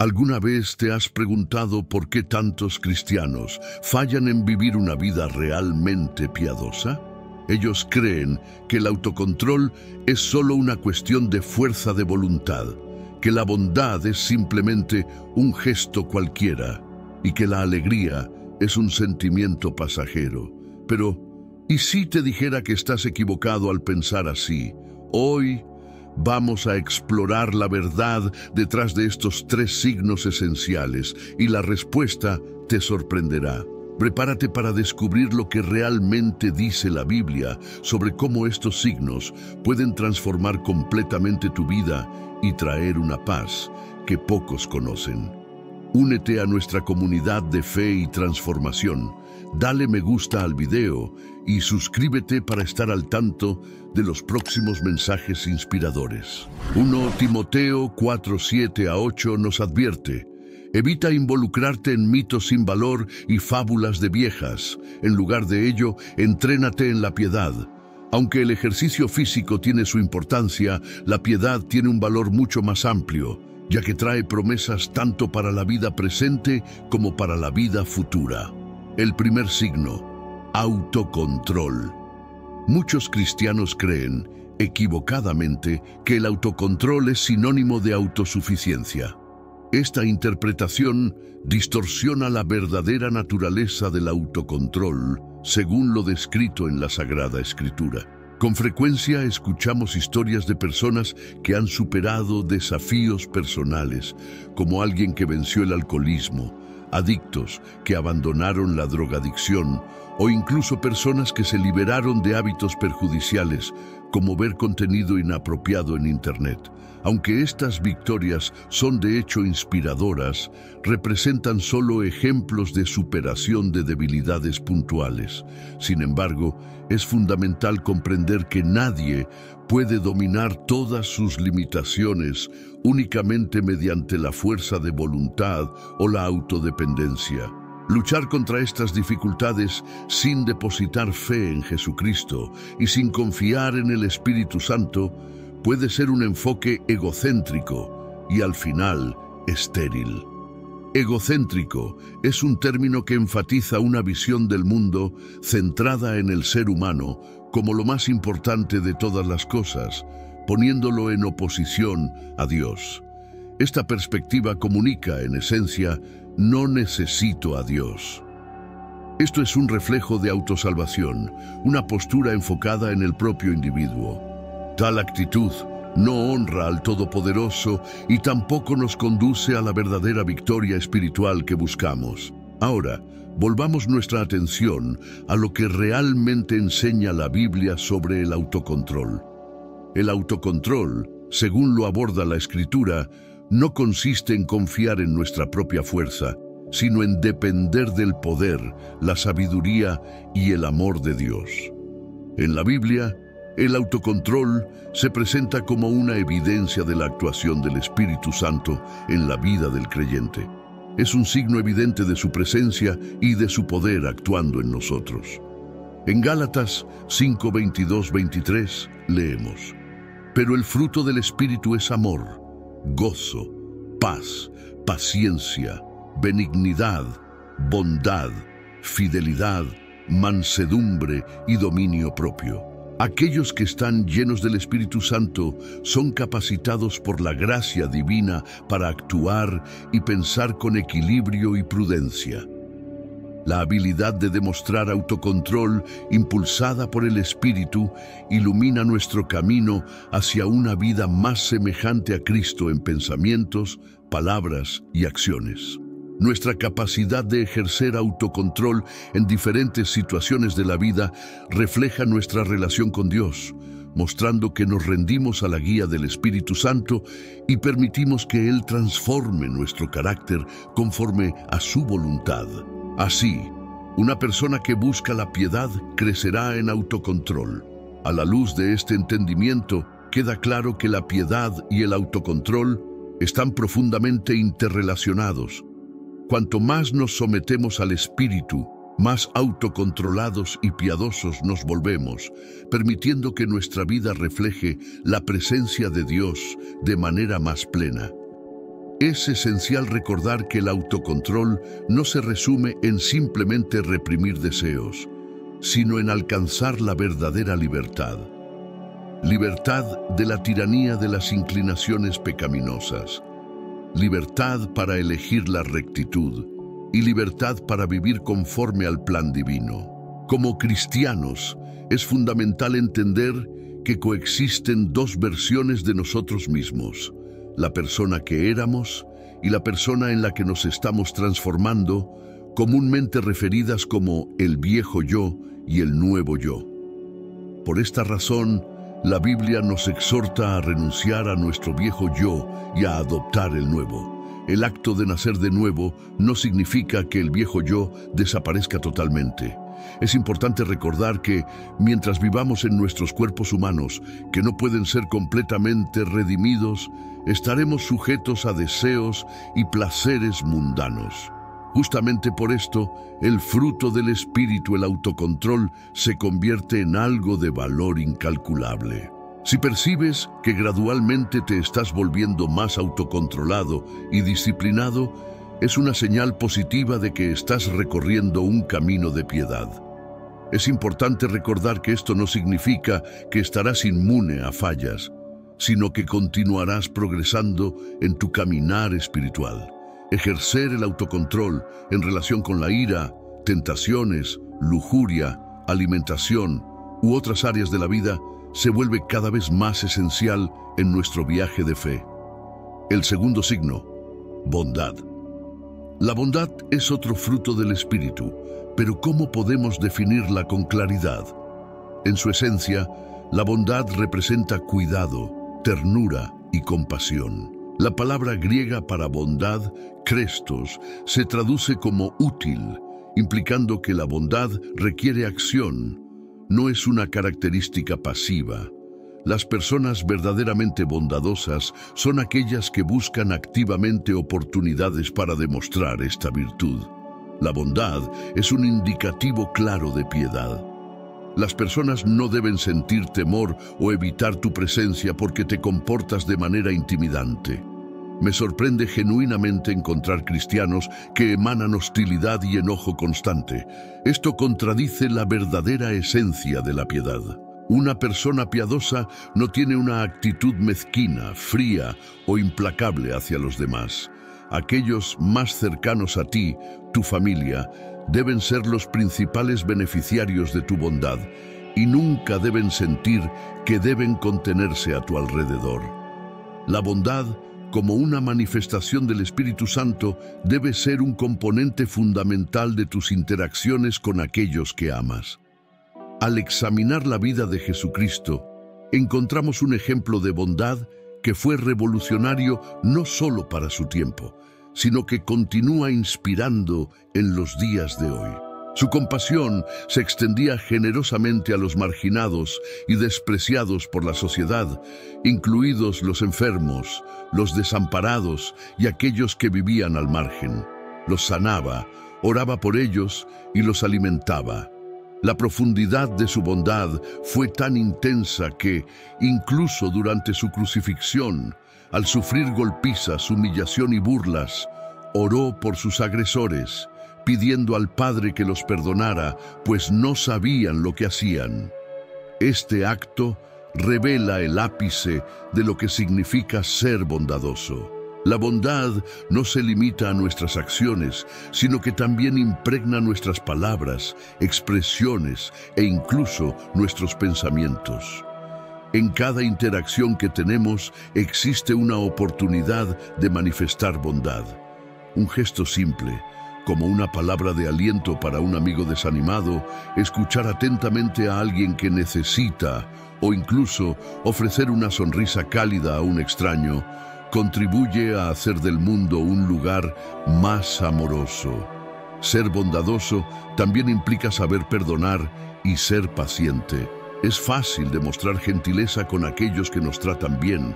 ¿Alguna vez te has preguntado por qué tantos cristianos fallan en vivir una vida realmente piadosa? Ellos creen que el autocontrol es solo una cuestión de fuerza de voluntad, que la bondad es simplemente un gesto cualquiera y que la alegría es un sentimiento pasajero. Pero, ¿y si te dijera que estás equivocado al pensar así? Hoy vamos a explorar la verdad detrás de estos 3 signos esenciales y la respuesta te sorprenderá. Prepárate para descubrir lo que realmente dice la Biblia sobre cómo estos signos pueden transformar completamente tu vida y traer una paz que pocos conocen. Únete a nuestra comunidad de fe y transformación. Dale me gusta al video y suscríbete para estar al tanto de los próximos mensajes inspiradores. 1 Timoteo 4:7-8 nos advierte: evita involucrarte en mitos sin valor y fábulas de viejas. En lugar de ello, entrénate en la piedad. Aunque el ejercicio físico tiene su importancia, la piedad tiene un valor mucho más amplio, ya que trae promesas tanto para la vida presente como para la vida futura. El primer signo: autocontrol. Muchos cristianos creen, equivocadamente, que el autocontrol es sinónimo de autosuficiencia. Esta interpretación distorsiona la verdadera naturaleza del autocontrol, según lo descrito en la Sagrada Escritura. Con frecuencia escuchamos historias de personas que han superado desafíos personales, como alguien que venció el alcoholismo, adictos que abandonaron la drogadicción o incluso personas que se liberaron de hábitos perjudiciales, como ver contenido inapropiado en Internet. Aunque estas victorias son de hecho inspiradoras, representan solo ejemplos de superación de debilidades puntuales. Sin embargo, es fundamental comprender que nadie puede dominar todas sus limitaciones únicamente mediante la fuerza de voluntad o la autodependencia. Luchar contra estas dificultades sin depositar fe en Jesucristo y sin confiar en el Espíritu Santo puede ser un enfoque egocéntrico y al final estéril. Egocéntrico es un término que enfatiza una visión del mundo centrada en el ser humano como lo más importante de todas las cosas, poniéndolo en oposición a Dios. Esta perspectiva comunica, en esencia, no necesito a Dios. Esto es un reflejo de autosalvación, una postura enfocada en el propio individuo. Tal actitud no honra al Todopoderoso y tampoco nos conduce a la verdadera victoria espiritual que buscamos. Ahora, volvamos nuestra atención a lo que realmente enseña la Biblia sobre el autocontrol. El autocontrol, según lo aborda la Escritura, no consiste en confiar en nuestra propia fuerza, sino en depender del poder, la sabiduría y el amor de Dios. En la Biblia, el autocontrol se presenta como una evidencia de la actuación del Espíritu Santo en la vida del creyente. Es un signo evidente de su presencia y de su poder actuando en nosotros. En Gálatas 5:22-23 leemos: pero el fruto del Espíritu es amor, gozo, paz, paciencia, benignidad, bondad, fidelidad, mansedumbre y dominio propio. Aquellos que están llenos del Espíritu Santo son capacitados por la gracia divina para actuar y pensar con equilibrio y prudencia. La habilidad de demostrar autocontrol impulsada por el Espíritu ilumina nuestro camino hacia una vida más semejante a Cristo en pensamientos, palabras y acciones. Nuestra capacidad de ejercer autocontrol en diferentes situaciones de la vida refleja nuestra relación con Dios, mostrando que nos rendimos a la guía del Espíritu Santo y permitimos que Él transforme nuestro carácter conforme a su voluntad. Así, una persona que busca la piedad crecerá en autocontrol. A la luz de este entendimiento, queda claro que la piedad y el autocontrol están profundamente interrelacionados. Cuanto más nos sometemos al Espíritu, más autocontrolados y piadosos nos volvemos, permitiendo que nuestra vida refleje la presencia de Dios de manera más plena. Es esencial recordar que el autocontrol no se resume en simplemente reprimir deseos, sino en alcanzar la verdadera libertad. Libertad de la tiranía de las inclinaciones pecaminosas, libertad para elegir la rectitud y libertad para vivir conforme al plan divino. Como cristianos, es fundamental entender que coexisten dos versiones de nosotros mismos, la persona que éramos y la persona en la que nos estamos transformando, comúnmente referidas como el viejo yo y el nuevo yo. Por esta razón, la Biblia nos exhorta a renunciar a nuestro viejo yo y a adoptar el nuevo. El acto de nacer de nuevo no significa que el viejo yo desaparezca totalmente. Es importante recordar que, mientras vivamos en nuestros cuerpos humanos, que no pueden ser completamente redimidos, estaremos sujetos a deseos y placeres mundanos. Justamente por esto, el fruto del Espíritu, el autocontrol, se convierte en algo de valor incalculable. Si percibes que gradualmente te estás volviendo más autocontrolado y disciplinado, es una señal positiva de que estás recorriendo un camino de piedad. Es importante recordar que esto no significa que estarás inmune a fallas, sino que continuarás progresando en tu caminar espiritual. Ejercer el autocontrol en relación con la ira, tentaciones, lujuria, alimentación u otras áreas de la vida se vuelve cada vez más esencial en nuestro viaje de fe. El segundo signo, bondad. La bondad es otro fruto del Espíritu, pero ¿cómo podemos definirla con claridad? En su esencia, la bondad representa cuidado, ternura y compasión. La palabra griega para bondad, krestos, se traduce como útil, implicando que la bondad requiere acción, no es una característica pasiva. Las personas verdaderamente bondadosas son aquellas que buscan activamente oportunidades para demostrar esta virtud. La bondad es un indicativo claro de piedad. Las personas no deben sentir temor o evitar tu presencia porque te comportas de manera intimidante. Me sorprende genuinamente encontrar cristianos que emanan hostilidad y enojo constante. Esto contradice la verdadera esencia de la piedad. Una persona piadosa no tiene una actitud mezquina, fría o implacable hacia los demás. Aquellos más cercanos a ti, tu familia, deben ser los principales beneficiarios de tu bondad y nunca deben sentir que deben contenerse a tu alrededor. La bondad, como una manifestación del Espíritu Santo, debe ser un componente fundamental de tus interacciones con aquellos que amas. Al examinar la vida de Jesucristo, encontramos un ejemplo de bondad que fue revolucionario no solo para su tiempo, sino que continúa inspirando en los días de hoy. Su compasión se extendía generosamente a los marginados y despreciados por la sociedad, incluidos los enfermos, los desamparados y aquellos que vivían al margen. Los sanaba, oraba por ellos y los alimentaba. La profundidad de su bondad fue tan intensa que, incluso durante su crucifixión, al sufrir golpizas, humillación y burlas, oró por sus agresores, pidiendo al Padre que los perdonara, pues no sabían lo que hacían. Este acto revela el ápice de lo que significa ser bondadoso. La bondad no se limita a nuestras acciones, sino que también impregna nuestras palabras, expresiones e incluso nuestros pensamientos. En cada interacción que tenemos existe una oportunidad de manifestar bondad. Un gesto simple, como una palabra de aliento para un amigo desanimado, escuchar atentamente a alguien que necesita, o incluso ofrecer una sonrisa cálida a un extraño, contribuye a hacer del mundo un lugar más amoroso. Ser bondadoso también implica saber perdonar y ser paciente. Es fácil demostrar gentileza con aquellos que nos tratan bien,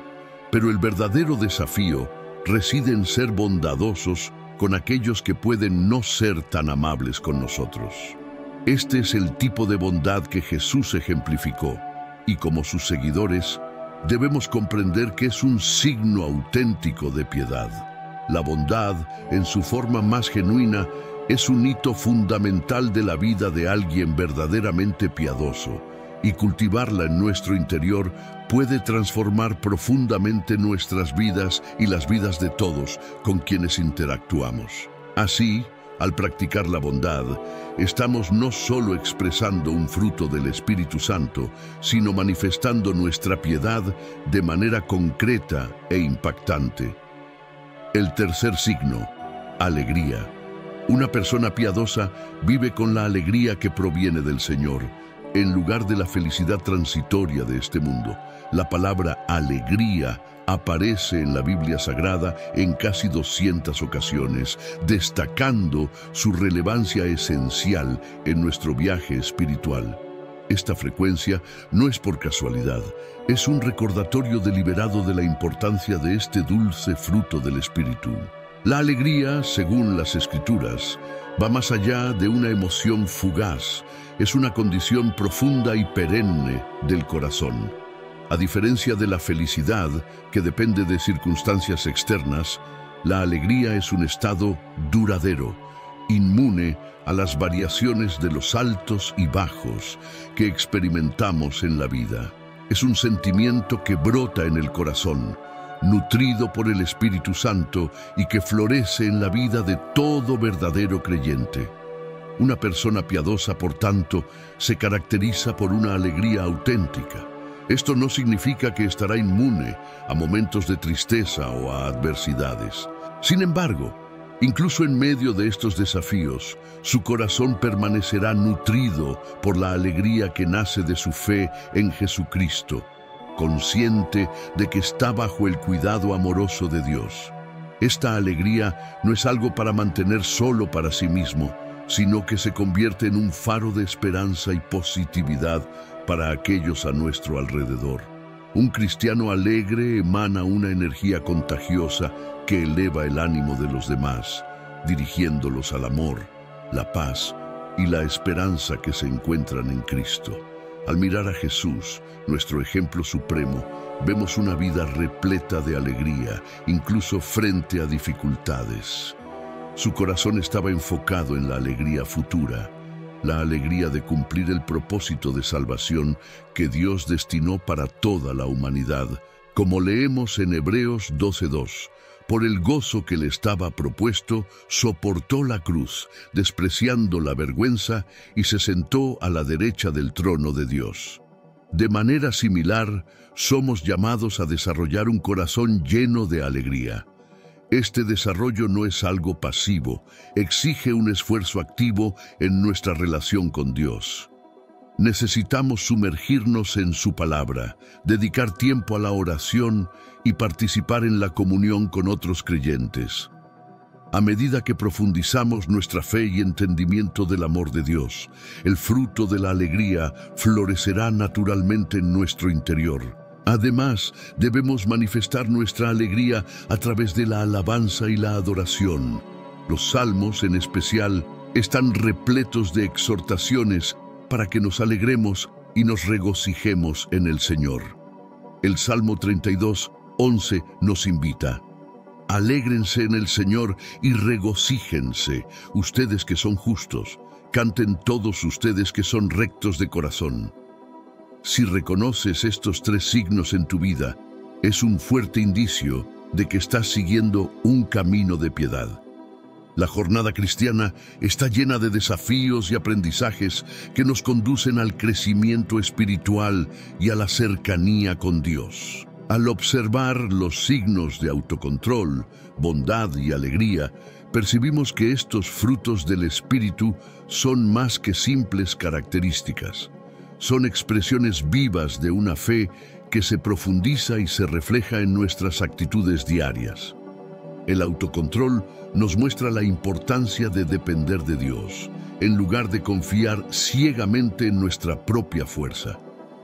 pero el verdadero desafío reside en ser bondadosos con aquellos que pueden no ser tan amables con nosotros. Este es el tipo de bondad que Jesús ejemplificó, y como sus seguidores, debemos comprender que es un signo auténtico de piedad. La bondad, en su forma más genuina, es un hito fundamental de la vida de alguien verdaderamente piadoso, y cultivarla en nuestro interior puede transformar profundamente nuestras vidas y las vidas de todos con quienes interactuamos. Así, al practicar la bondad, estamos no solo expresando un fruto del Espíritu Santo, sino manifestando nuestra piedad de manera concreta e impactante. El tercer signo, alegría. Una persona piadosa vive con la alegría que proviene del Señor, en lugar de la felicidad transitoria de este mundo. La palabra alegría aparece en la Biblia Sagrada en casi 200 ocasiones, destacando su relevancia esencial en nuestro viaje espiritual. Esta frecuencia no es por casualidad, es un recordatorio deliberado de la importancia de este dulce fruto del Espíritu. La alegría, según las Escrituras, va más allá de una emoción fugaz, es una condición profunda y perenne del corazón. A diferencia de la felicidad, que depende de circunstancias externas, la alegría es un estado duradero, inmune a las variaciones de los altos y bajos que experimentamos en la vida. Es un sentimiento que brota en el corazón, nutrido por el Espíritu Santo y que florece en la vida de todo verdadero creyente. Una persona piadosa, por tanto, se caracteriza por una alegría auténtica. Esto no significa que estará inmune a momentos de tristeza o a adversidades. Sin embargo, incluso en medio de estos desafíos, su corazón permanecerá nutrido por la alegría que nace de su fe en Jesucristo, consciente de que está bajo el cuidado amoroso de Dios. Esta alegría no es algo para mantener solo para sí mismo, sino que se convierte en un faro de esperanza y positividad para aquellos a nuestro alrededor. Un cristiano alegre emana una energía contagiosa que eleva el ánimo de los demás, dirigiéndolos al amor, la paz y la esperanza que se encuentran en Cristo. Al mirar a Jesús, nuestro ejemplo supremo, vemos una vida repleta de alegría, incluso frente a dificultades. Su corazón estaba enfocado en la alegría futura, la alegría de cumplir el propósito de salvación que Dios destinó para toda la humanidad, como leemos en Hebreos 12:2. Por el gozo que le estaba propuesto, soportó la cruz, despreciando la vergüenza, y se sentó a la derecha del trono de Dios. De manera similar, somos llamados a desarrollar un corazón lleno de alegría. Este desarrollo no es algo pasivo, exige un esfuerzo activo en nuestra relación con Dios. Necesitamos sumergirnos en su palabra, dedicar tiempo a la oración y participar en la comunión con otros creyentes. A medida que profundizamos nuestra fe y entendimiento del amor de Dios, el fruto de la alegría florecerá naturalmente en nuestro interior. Además, debemos manifestar nuestra alegría a través de la alabanza y la adoración. Los salmos, en especial, están repletos de exhortaciones para que nos alegremos y nos regocijemos en el Señor. El Salmo 32:11 nos invita: alégrense en el Señor y regocíjense, ustedes que son justos, canten todos ustedes que son rectos de corazón. Si reconoces estos tres signos en tu vida, es un fuerte indicio de que estás siguiendo un camino de piedad. La jornada cristiana está llena de desafíos y aprendizajes que nos conducen al crecimiento espiritual y a la cercanía con Dios. Al observar los signos de autocontrol, bondad y alegría, percibimos que estos frutos del Espíritu son más que simples características. Son expresiones vivas de una fe que se profundiza y se refleja en nuestras actitudes diarias. El autocontrol nos muestra la importancia de depender de Dios, en lugar de confiar ciegamente en nuestra propia fuerza.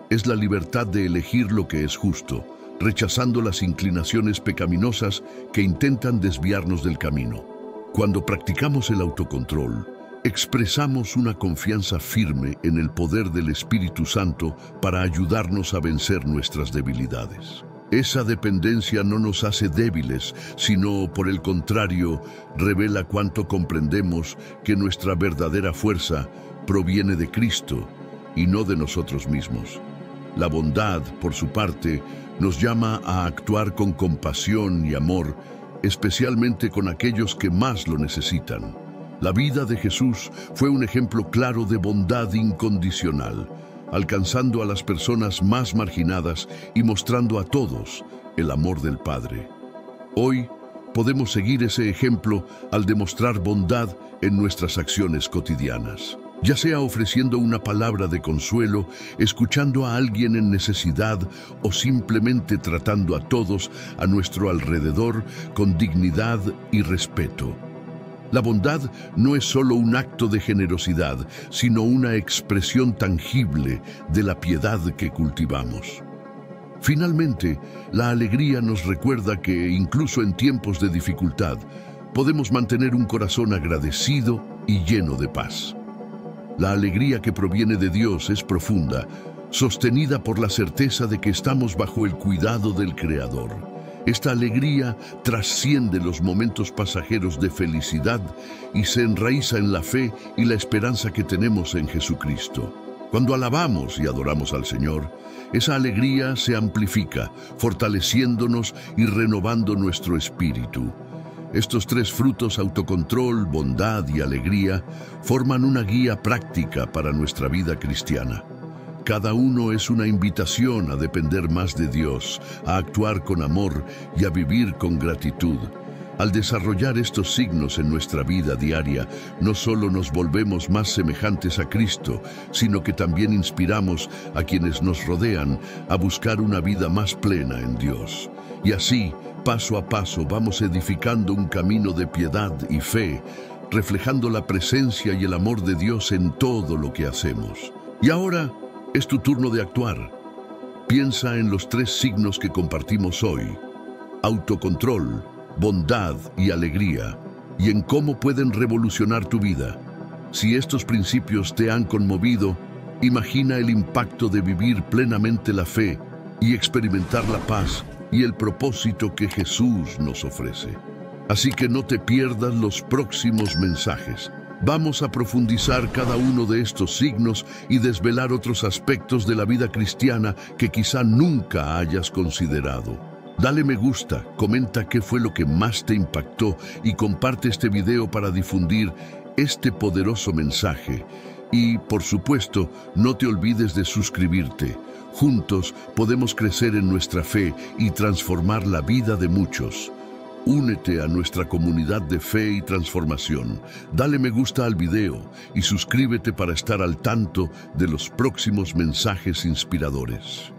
Es la libertad de elegir lo que es justo, rechazando las inclinaciones pecaminosas que intentan desviarnos del camino. Cuando practicamos el autocontrol, expresamos una confianza firme en el poder del Espíritu Santo para ayudarnos a vencer nuestras debilidades. Esa dependencia no nos hace débiles, sino, por el contrario, revela cuánto comprendemos que nuestra verdadera fuerza proviene de Cristo y no de nosotros mismos. La bondad, por su parte, nos llama a actuar con compasión y amor, especialmente con aquellos que más lo necesitan. La vida de Jesús fue un ejemplo claro de bondad incondicional, alcanzando a las personas más marginadas y mostrando a todos el amor del Padre. Hoy podemos seguir ese ejemplo al demostrar bondad en nuestras acciones cotidianas, ya sea ofreciendo una palabra de consuelo, escuchando a alguien en necesidad o simplemente tratando a todos a nuestro alrededor con dignidad y respeto. La bondad no es solo un acto de generosidad, sino una expresión tangible de la piedad que cultivamos. Finalmente, la alegría nos recuerda que, incluso en tiempos de dificultad, podemos mantener un corazón agradecido y lleno de paz. La alegría que proviene de Dios es profunda, sostenida por la certeza de que estamos bajo el cuidado del Creador. Esta alegría trasciende los momentos pasajeros de felicidad y se enraiza en la fe y la esperanza que tenemos en Jesucristo. Cuando alabamos y adoramos al Señor, esa alegría se amplifica, fortaleciéndonos y renovando nuestro espíritu. Estos tres frutos, autocontrol, bondad y alegría, forman una guía práctica para nuestra vida cristiana. Cada uno es una invitación a depender más de Dios, a actuar con amor y a vivir con gratitud. Al desarrollar estos signos en nuestra vida diaria, no solo nos volvemos más semejantes a Cristo, sino que también inspiramos a quienes nos rodean a buscar una vida más plena en Dios. Y así, paso a paso, vamos edificando un camino de piedad y fe, reflejando la presencia y el amor de Dios en todo lo que hacemos. Y ahora es tu turno de actuar. Piensa en los tres signos que compartimos hoy: autocontrol, bondad y alegría, y en cómo pueden revolucionar tu vida. Si estos principios te han conmovido, imagina el impacto de vivir plenamente la fe y experimentar la paz y el propósito que Jesús nos ofrece. Así que no te pierdas los próximos mensajes. Vamos a profundizar cada uno de estos signos y desvelar otros aspectos de la vida cristiana que quizá nunca hayas considerado. Dale me gusta, comenta qué fue lo que más te impactó y comparte este video para difundir este poderoso mensaje. Y, por supuesto, no te olvides de suscribirte. Juntos podemos crecer en nuestra fe y transformar la vida de muchos. Únete a nuestra comunidad de fe y transformación. Dale me gusta al video y suscríbete para estar al tanto de los próximos mensajes inspiradores.